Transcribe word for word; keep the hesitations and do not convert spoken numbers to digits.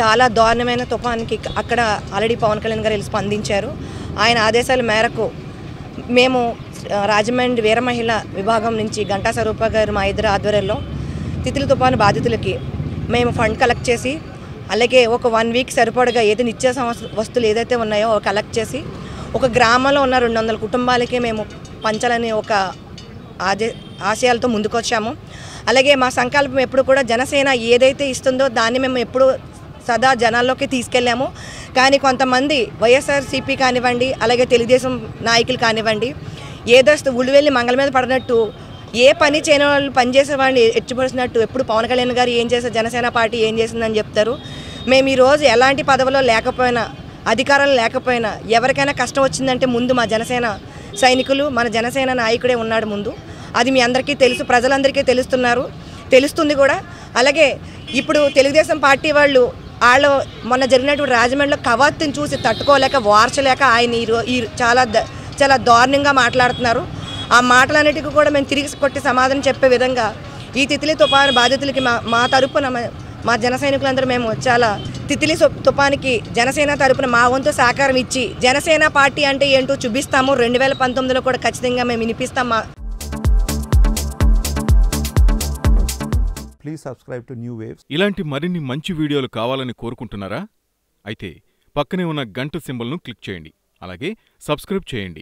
చాలా దారుణమైన తుఫాన్కి అక్కడ ఆల్రెడీ పవన్ కళ్యాణ్ గారు స్పందించారు. ఆయన ఆదేశాల మేరకు మేము రాజమండ్రి వీర మహిళ విభాగం నుంచి గంటా స్వరూప గారు మా ఇద్దరు ఆధ్వర్యంలో తితిలి తుఫాను బాధితులకి మేము ఫండ్ కలెక్ట్ చేసి అలాగే ఒక వన్ వీక్ సరిపడగా ఏదైనా నిత్య వస్తువులు ఏదైతే ఉన్నాయో కలెక్ట్ చేసి ఒక గ్రామంలో ఉన్న రెండు వందల కుటుంబాలకే మేము పంచాలని ఒక ఆదే ఆశయాలతో ముందుకొచ్చాము. అలాగే మా సంకల్పం ఎప్పుడు కూడా జనసేన ఏదైతే ఇస్తుందో దాన్ని మేము ఎప్పుడు సదా జనాల్లోకి తీసుకెళ్ళాము. కానీ కొంతమంది వైఎస్ఆర్సీపీ కానివ్వండి అలాగే తెలుగుదేశం నాయకులు కానివ్వండి ఏదో ఉలివెళ్ళి మంగళ మీద పడినట్టు ఏ పని చేయని వాళ్ళు పనిచేసే వాళ్ళని హెచ్చుపరిచినట్టు ఎప్పుడు పవన్ కళ్యాణ్ గారు ఏం చేశారు జనసేన పార్టీ ఏం చేసిందని చెప్తారు. మేము ఈరోజు ఎలాంటి పదవిలో లేకపోయినా అధికారాలు లేకపోయినా ఎవరికైనా కష్టం వచ్చిందంటే ముందు మా జనసేన సైనికులు మన జనసేన నాయకుడే ఉన్నాడు ముందు. అది మీ అందరికీ తెలుసు, ప్రజలందరికీ తెలుస్తున్నారు తెలుస్తుంది కూడా. అలాగే ఇప్పుడు తెలుగుదేశం పార్టీ వాళ్ళు వాళ్ళు మొన్న జరిగినటువంటి రాజమండ్రిలో కవాతుని చూసి తట్టుకోలేక వార్చలేక ఆయన ఈ చాలా చాలా దారుణంగా మాట్లాడుతున్నారు. ఆ మాటలన్నిటికీ కూడా మేము తిరిగి కొట్టి సమాధానం చెప్పే విధంగా ఈ తితిలి తుఫాను బాధితులకి మా మా తరపున మా జన సైనికులందరూ మేము చాలా తితిలి తుఫానికి జనసేన తరపున మా వంతు సహకారం ఇచ్చి జనసేన పార్టీ అంటే ఏంటో చూపిస్తాము. రెండు వేల పంతొమ్మిదిలో కూడా ఖచ్చితంగా మేము వినిపిస్తాం. Please subscribe to New Waves. ఇలాంటి మరిన్ని మంచి వీడియోలు కావాలని కోరుకుంటున్నారా? అయితే పక్కనే ఉన్న గంట సింబల్ను క్లిక్ చేయండి, అలాగే సబ్స్క్రైబ్ చేయండి.